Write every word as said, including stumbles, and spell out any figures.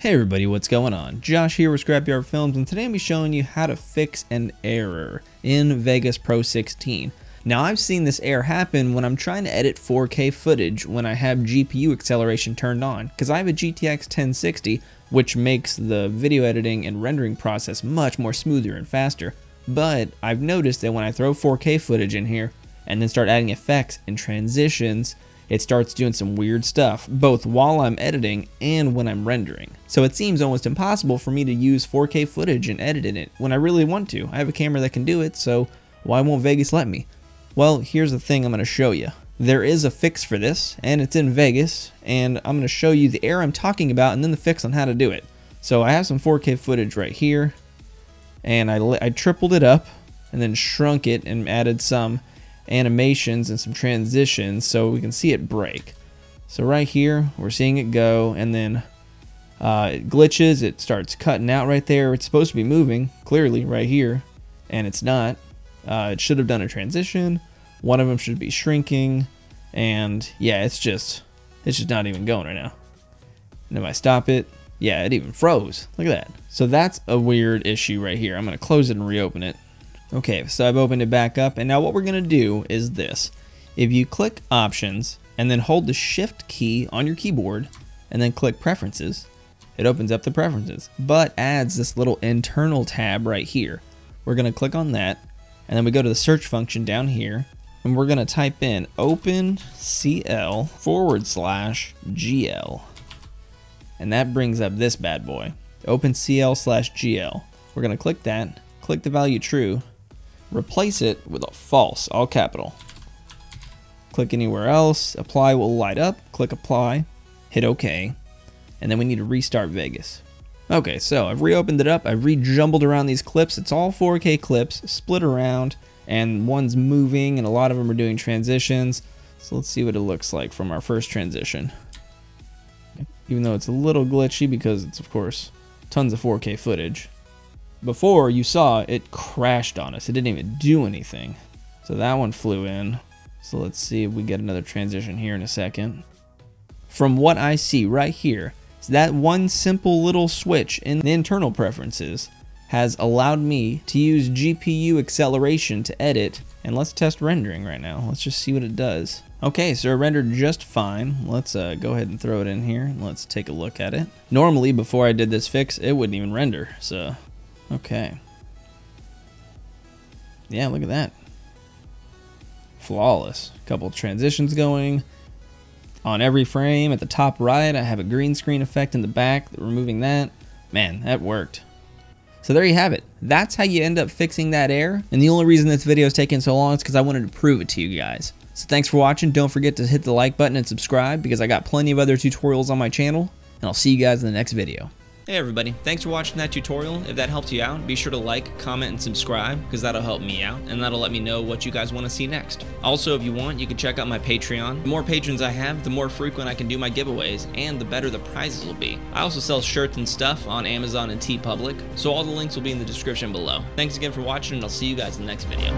Hey everybody, what's going on? Josh here with Scrapyard Films, and today I'm be showing you how to fix an error in Vegas Pro sixteen. Now I've seen this error happen when I'm trying to edit four K footage when I have G P U acceleration turned on, because I have a G T X ten sixty, which makes the video editing and rendering process much more smoother and faster. But I've noticed that when I throw four K footage in here and then start adding effects and transitions, it starts doing some weird stuff, both while I'm editing and when I'm rendering. So it seems almost impossible for me to use four K footage and edit in it when I really want to. I have a camera that can do it, so why won't Vegas let me? Well, here's the thing I'm gonna show you. There is a fix for this, and it's in Vegas, and I'm gonna show you the error I'm talking about and then the fix on how to do it. So I have some four K footage right here, and I, I tripled it up and then shrunk it and added some animations and some transitions so we can see it break. So right here we're seeing it go, and then uh, it glitches, it starts cutting out right there. It's supposed to be moving clearly right here, and it's not. Uh, it should have done a transition, one of them should be shrinking, and yeah, it's just it's just not even going right now. And if I stop it, yeah, it even froze. Look at that. So that's a weird issue right here. I'm gonna close it and reopen it. Okay, so I've opened it back up, and now what we're gonna do is this. If you click Options and then hold the Shift key on your keyboard and then click Preferences, it opens up the preferences, but adds this little internal tab right here. We're gonna click on that, and then we go to the search function down here, and we're gonna type in OpenCL forward slash GL, and that brings up this bad boy, OpenCL slash GL. We're gonna click that, click the value true, replace it with a false, all capital. Click anywhere else, apply will light up, click apply, hit OK, and then we need to restart Vegas. Okay, so I've reopened it up, I've rejumbled around these clips, it's all four K clips, split around, and one's moving, and a lot of them are doing transitions. So let's see what it looks like from our first transition. Even though it's a little glitchy because it's, of course, tons of four K footage. Before, you saw it crashed on us. It didn't even do anything. So that one flew in. So let's see if we get another transition here in a second. From what I see right here, that one simple little switch in the internal preferences has allowed me to use G P U acceleration to edit. And let's test rendering right now. Let's just see what it does. Okay, so it rendered just fine. Let's uh, go ahead and throw it in here and let's take a look at it. Normally, before I did this fix, it wouldn't even render, so. Okay. Yeah, look at that. Flawless. Couple transitions going on every frame. At the top right, I have a green screen effect in the back, removing that. Man, that worked. So there you have it. That's how you end up fixing that error. And the only reason this video is taking so long is because I wanted to prove it to you guys. So thanks for watching. Don't forget to hit the like button and subscribe, because I got plenty of other tutorials on my channel, and I'll see you guys in the next video. Hey everybody, thanks for watching that tutorial. If that helped you out, be sure to like, comment, and subscribe, because that'll help me out, and that'll let me know what you guys want to see next. Also, if you want, you can check out my Patreon. The more patrons I have, the more frequent I can do my giveaways, and the better the prizes will be. I also sell shirts and stuff on Amazon and TeePublic, so all the links will be in the description below. Thanks again for watching, and I'll see you guys in the next video.